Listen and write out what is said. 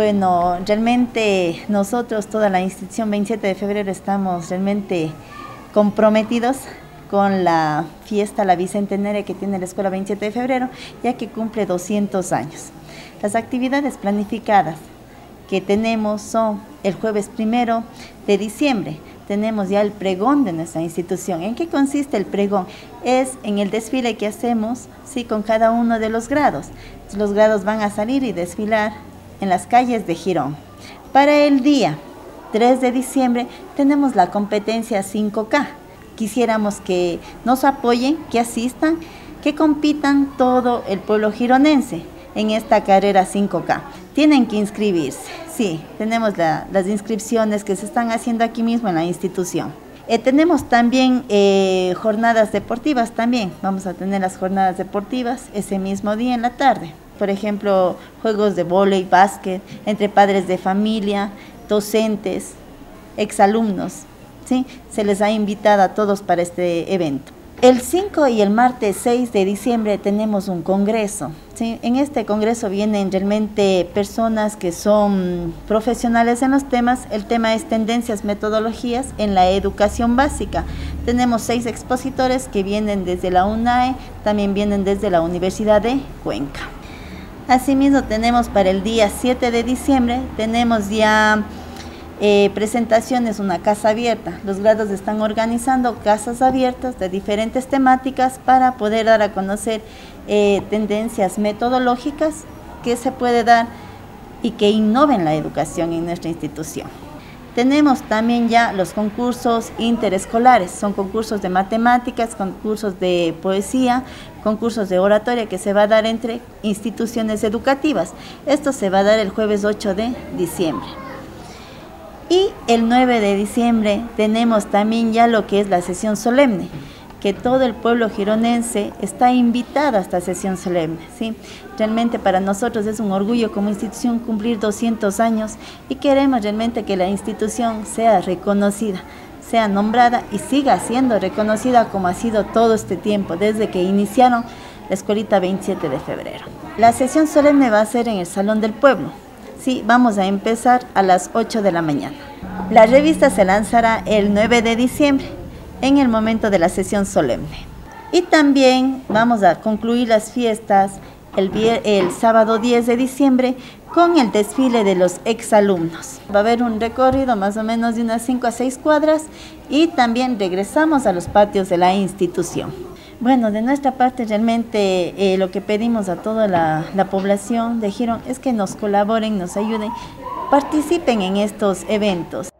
Bueno, realmente nosotros, toda la institución 27 de febrero, estamos realmente comprometidos con la fiesta, la bicentenaria que tiene la escuela 27 de febrero, ya que cumple 200 años. Las actividades planificadas que tenemos son el jueves 1 de diciembre, tenemos ya el pregón de nuestra institución. ¿En qué consiste el pregón? Es en el desfile que hacemos, sí, con cada uno de los grados. Los grados van a salir y desfilar en las calles de Girón. Para el día 3 de diciembre tenemos la competencia 5K. Quisiéramos que nos apoyen, que asistan, que compitan todo el pueblo gironense en esta carrera 5K. Tienen que inscribirse, sí, tenemos las inscripciones que se están haciendo aquí mismo en la institución. Tenemos también jornadas deportivas también, vamos a tener las jornadas deportivas ese mismo día en la tarde. Por ejemplo, juegos de vóley, básquet, entre padres de familia, docentes, exalumnos, ¿sí? Se les ha invitado a todos para este evento. El 5 y el martes 6 de diciembre tenemos un congreso, ¿sí? En este congreso vienen realmente personas que son profesionales en los temas. El tema es tendencias, metodologías en la educación básica. Tenemos 6 expositores que vienen desde la UNAE, también vienen desde la Universidad de Cuenca. Asimismo tenemos para el día 7 de diciembre, tenemos ya presentaciones, una casa abierta. Los grados están organizando casas abiertas de diferentes temáticas para poder dar a conocer tendencias metodológicas que se puede dar y que innoven la educación en nuestra institución. Tenemos también ya los concursos interescolares, son concursos de matemáticas, concursos de poesía, concursos de oratoria que se va a dar entre instituciones educativas. Esto se va a dar el jueves 8 de diciembre. Y el 9 de diciembre tenemos también ya lo que es la sesión solemne, que todo el pueblo gironense está invitado a esta sesión solemne, ¿sí? Realmente para nosotros es un orgullo como institución cumplir 200 años y queremos realmente que la institución sea reconocida, sea nombrada y siga siendo reconocida como ha sido todo este tiempo, desde que iniciaron la escuelita 27 de febrero. La sesión solemne va a ser en el Salón del Pueblo. Sí, vamos a empezar a las 8 de la mañana. La revista se lanzará el 9 de diciembre, en el momento de la sesión solemne. Y también vamos a concluir las fiestas el sábado 10 de diciembre con el desfile de los exalumnos. Va a haber un recorrido más o menos de unas 5 a 6 cuadras y también regresamos a los patios de la institución. Bueno, de nuestra parte realmente lo que pedimos a toda la población de Girón es que nos colaboren, nos ayuden, participen en estos eventos.